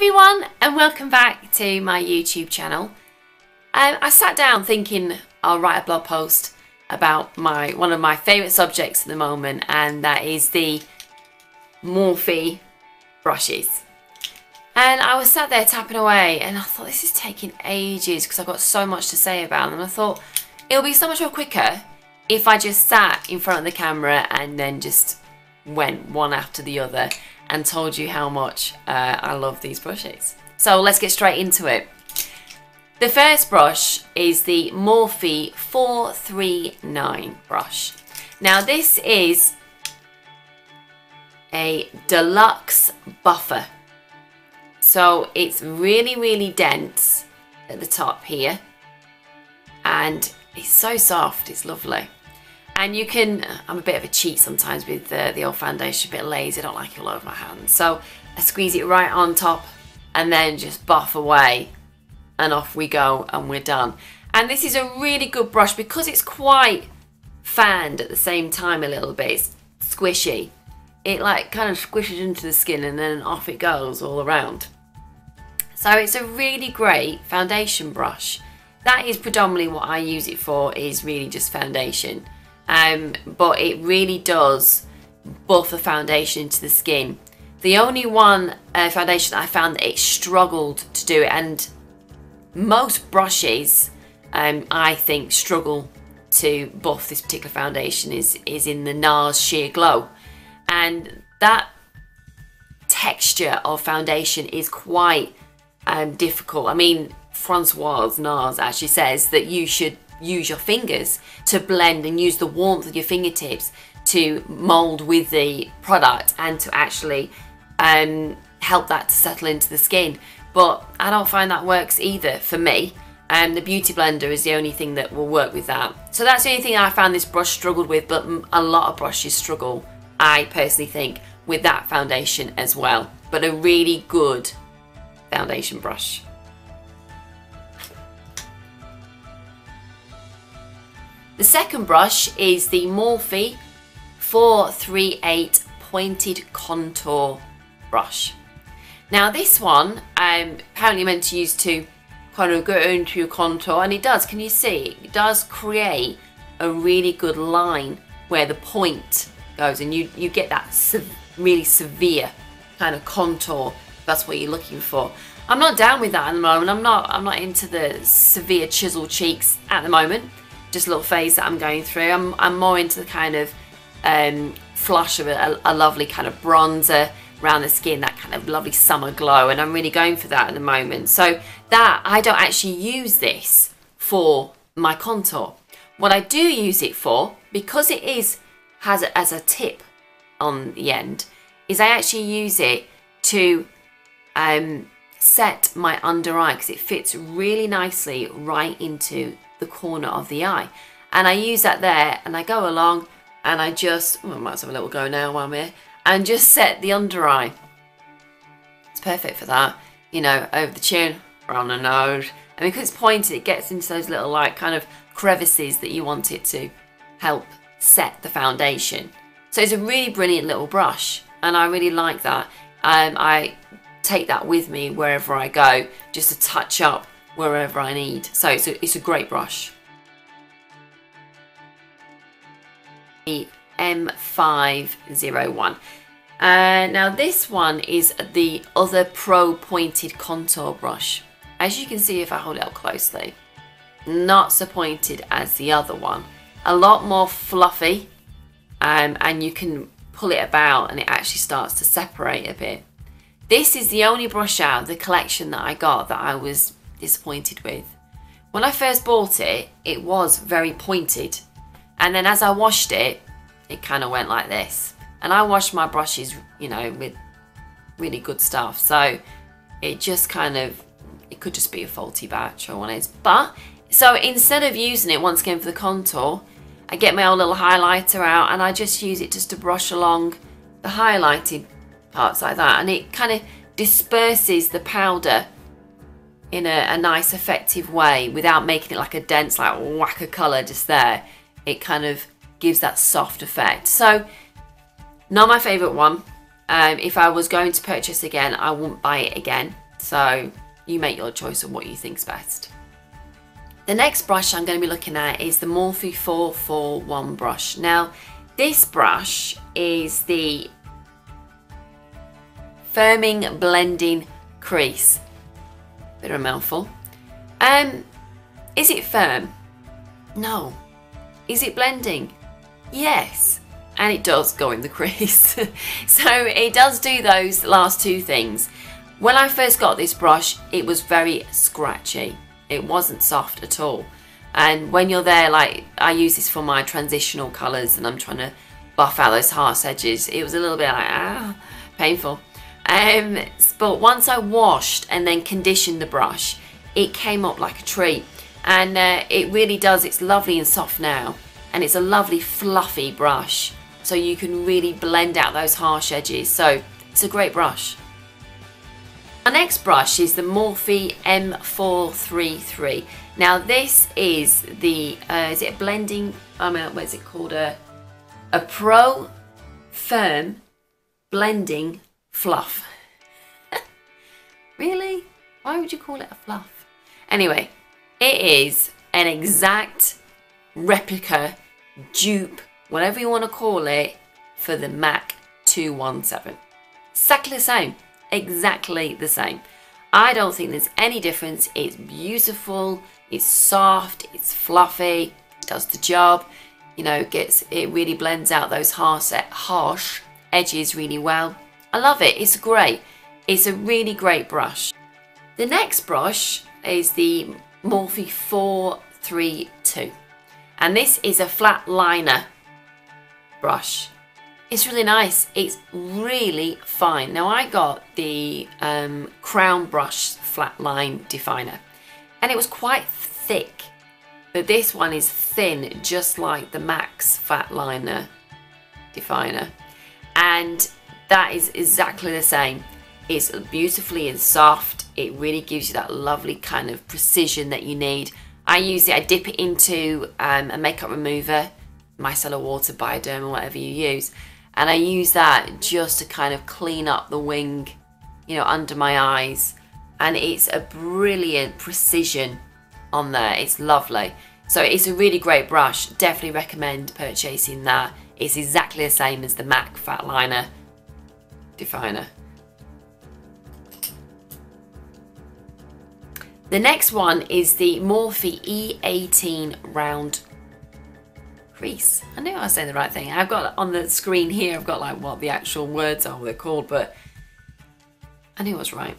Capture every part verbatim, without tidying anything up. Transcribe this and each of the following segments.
Everyone, and welcome back to my YouTube channel. Um, I sat down thinking I'll write a blog post about my one of my favourite subjects at the moment, and that is the Morphe brushes. And I was sat there tapping away and I thought, this is taking ages because I've got so much to say about them. I thought it'll be so much more quicker if I just sat in front of the camera and then just went one after the other and told you how much uh, I love these brushes. So let's get straight into it. The first brush is the Morphe four three nine brush. Now this is a deluxe buffer. So it's really, really dense at the top here. And it's so soft, it's lovely. And you can, I'm a bit of a cheat sometimes with the, the old foundation, a bit lazy, I don't like it all over my hand. So I squeeze it right on top and then just buff away and off we go and we're done. And this is a really good brush because it's quite fanned at the same time a little bit, it's squishy. It like kind of squishes into the skin and then off it goes all around. So it's a really great foundation brush. That is predominantly what I use it for, is really just foundation. Um, but it really does buff the foundation into the skin. The only one uh, foundation that I found that it struggled to do it, and most brushes um, I think struggle to buff this particular foundation, is, is in the NARS Sheer Glow. And that texture of foundation is quite um, difficult. I mean, Francoise NARS actually says that you should use your fingers to blend and use the warmth of your fingertips to mould with the product and to actually um, help that to settle into the skin. But I don't find that works either for me. And um, the Beauty Blender is the only thing that will work with that. So that's the only thing I found this brush struggled with, but a lot of brushes struggle, I personally think, with that foundation as well. But a really good foundation brush. The second brush is the Morphe four three eight Pointed Contour brush. Now this one, um, apparently meant to use to kind of go into your contour, and it does, can you see? It does create a really good line where the point goes, and you, you get that se really severe kind of contour. That's what you're looking for. I'm not down with that at the moment. I'm not, I'm not into the severe chisel cheeks at the moment. Just a little phase that I'm going through. I'm, I'm more into the kind of um, flush of a, a lovely kind of bronzer around the skin, that kind of lovely summer glow, and I'm really going for that at the moment. So that, I don't actually use this for my contour. What I do use it for, because it is has a, as a tip on the end, is I actually use it to um, set my under eye, because it fits really nicely right into the corner of the eye, and I use that there, and I go along and I just, well, I might have a little go now while I'm here, and just set the under eye. It's perfect for that, you know, over the chin, around the nose, and because it's pointed, it gets into those little like kind of crevices that you want it to help set the foundation. So it's a really brilliant little brush, and I really like that. Um, I take that with me wherever I go, just to touch up wherever I need. So it's a, it's a great brush. The M five oh one. Uh, now this one is the other Pro Pointed Contour brush. As you can see if I hold it up closely, not so pointed as the other one. A lot more fluffy, um, and you can pull it about and it actually starts to separate a bit. This is the only brush out of the collection that I got that I was disappointed with. When I first bought it, it was very pointed, and then as I washed it, it kind of went like this. And I wash my brushes, you know, with really good stuff, so it just kind of, it could just be a faulty batch or what it is. But so instead of using it once again for the contour, I get my old little highlighter out and I just use it just to brush along the highlighted parts like that, and it kind of disperses the powder in a, a nice effective way without making it like a dense like whack of colour just there. It kind of gives that soft effect. So not my favourite one. Um, if I was going to purchase again, I wouldn't buy it again. So you make your choice on what you think's best. The next brush I'm going to be looking at is the Morphe four four one brush. Now this brush is the firming blending crease. Bit of a mouthful. Um, is it firm? No. Is it blending? Yes. And it does go in the crease. So it does do those last two things. When I first got this brush, it was very scratchy. It wasn't soft at all. And when you're there, like I use this for my transitional colours and I'm trying to buff out those harsh edges, it was a little bit like, ah, painful. Um, but once I washed and then conditioned the brush, it came up like a treat. And uh, it really does, it's lovely and soft now. And it's a lovely fluffy brush. So you can really blend out those harsh edges. So it's a great brush. Our next brush is the Morphe M four three three. Now this is the, uh, is it a blending, I mean, what is it called? A, a Pro Firm Blending Fluff. Really? Why would you call it a fluff? Anyway, it is an exact replica, dupe, whatever you want to call it, for the MAC two one seven. Exactly the same. Exactly the same. I don't think there's any difference. It's beautiful, it's soft, it's fluffy, it does the job, you know, it gets, it really blends out those harsh, harsh edges really well. I love it. It's great. It's a really great brush. The next brush is the Morphe four three two. And this is a flat liner brush. It's really nice. It's really fine. Now I got the um, Crown Brush flat line definer and it was quite thick, but this one is thin, just like the MAC's flat liner definer. And that is exactly the same. It's beautifully and soft. It really gives you that lovely kind of precision that you need. I use it, I dip it into um, a makeup remover, micellar water, Bioderma, whatever you use. And I use that just to kind of clean up the wing, you know, under my eyes. And it's a brilliant precision on there. It's lovely. So it's a really great brush. Definitely recommend purchasing that. It's exactly the same as the MAC Fat Liner Definer. The next one is the Morphe E eighteen Round Crease. I knew I was saying the right thing. I've got on the screen here, I've got like what the actual words are, what they're called, but I knew I was right.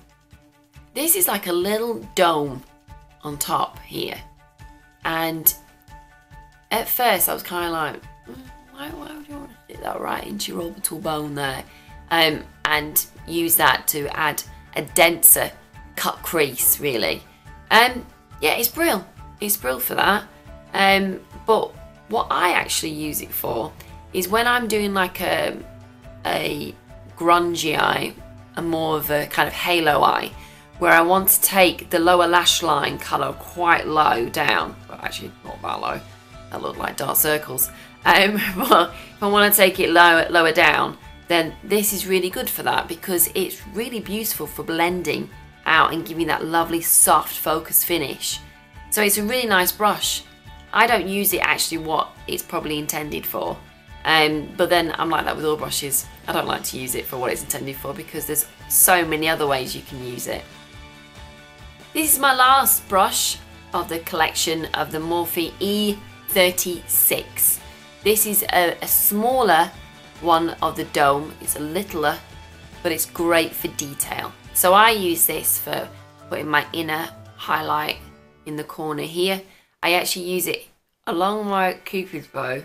This is like a little dome on top here. And at first I was kind of like, mm, why, why would you want to fit that right into your orbital bone there? Um, and use that to add a denser cut crease, really. Um, yeah, it's brill. It's brill for that. Um, but what I actually use it for is when I'm doing like a, a grungy eye, a more of a kind of halo eye, where I want to take the lower lash line colour quite low down. Well, actually, not that low. That looked like dark circles. Um, but if I want to take it low, lower down, then this is really good for that because it's really beautiful for blending out and giving that lovely soft focus finish. So it's a really nice brush. I don't use it actually what it's probably intended for, um, but then I'm like that with all brushes. I don't like to use it for what it's intended for because there's so many other ways you can use it. This is my last brush of the collection of the Morphe E thirty-six. This is a, a smaller one of the dome. It's a littler, but it's great for detail. So I use this for putting my inner highlight in the corner here. I actually use it along my Cupid's bow,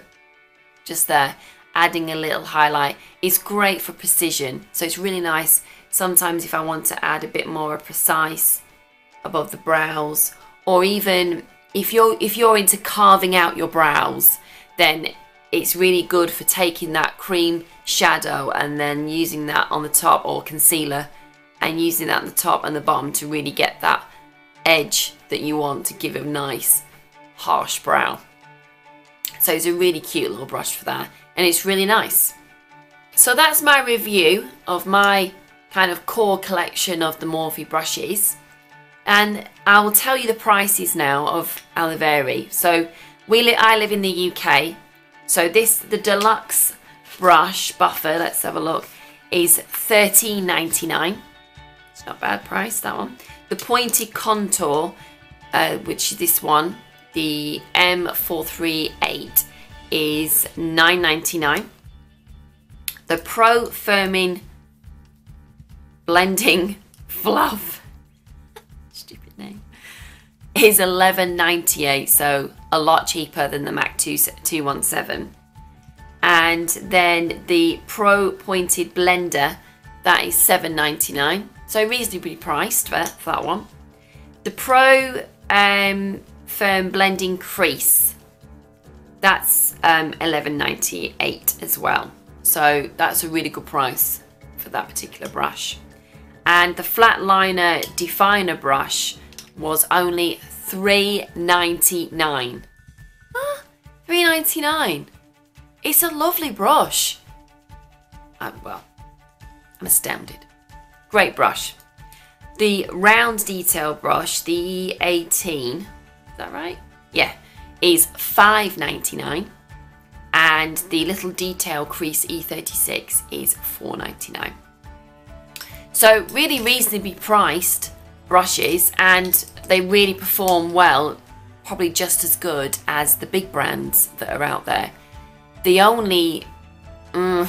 just there, adding a little highlight. It's great for precision, so it's really nice. Sometimes if I want to add a bit more precise above the brows, or even if you're, if you're into carving out your brows, then it's really good for taking that cream shadow and then using that on the top, or concealer, and using that at the top and the bottom to really get that edge that you want to give a nice harsh brow. So it's a really cute little brush for that, and it's really nice. So that's my review of my kind of core collection of the Morphe brushes. And I will tell you the prices now of Oliveri. So we li I live in the U K, so this, the deluxe brush buffer, let's have a look, is thirteen ninety-nine. It's not a bad price, that one. The pointed contour, uh, which is this one, the M four three eight, is nine ninety-nine. The Pro Firming Blending Fluff, stupid name, is eleven ninety-eight, so a lot cheaper than the MAC two seventeen. And then the Pro Pointed Blender, that is seven ninety-nine, so reasonably priced for, for that one. The Pro um, Firm Blending Crease, that's um, eleven ninety-eight as well. So that's a really good price for that particular brush. And the Flatliner Definer brush was only three ninety-nine. Huh? three ninety-nine. It's a lovely brush. Uh, well, I'm astounded. Great brush. The round detail brush, the E eighteen, is that right? Yeah, is five ninety-nine. And the little detail crease E thirty-six is four ninety-nine. So really reasonably priced brushes, and they really perform well, probably just as good as the big brands that are out there. The only mm,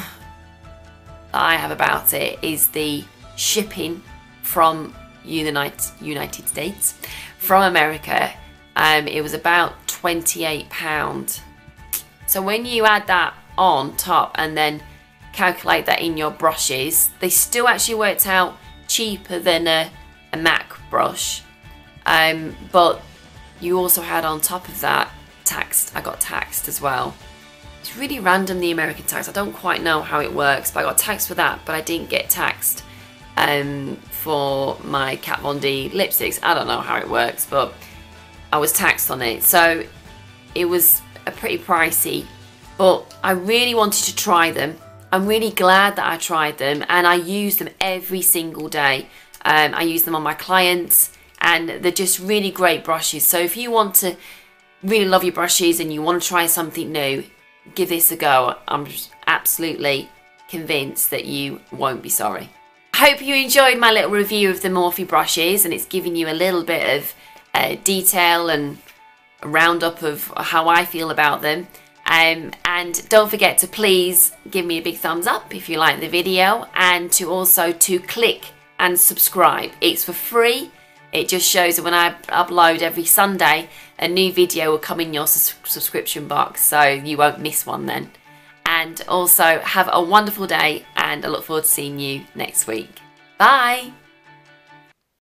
I have about it is the shipping from United, United States, from America. Um, it was about twenty-eight pounds. So when you add that on top and then calculate that in your brushes, they still actually worked out cheaper than a, a MAC brush. Um, but you also had on top of that taxed. I got taxed as well. It's really random, the American tax. I don't quite know how it works, but I got taxed for that, but I didn't get taxed um, for my Kat Von D lipsticks. I don't know how it works, but I was taxed on it. So it was are pretty pricey, but I really wanted to try them. I'm really glad that I tried them, and I use them every single day. Um, I use them on my clients, and they're just really great brushes. So if you want to really love your brushes and you want to try something new, give this a go. I'm just absolutely convinced that you won't be sorry. I hope you enjoyed my little review of the Morphe brushes, and it's given you a little bit of uh, detail and roundup of how I feel about them. Um, and don't forget to please give me a big thumbs up if you like the video, and to also to click and subscribe. It's for free. It just shows that when I upload every Sunday, a new video will come in your su subscription box, so you won't miss one then. And also have a wonderful day, and I look forward to seeing you next week. Bye.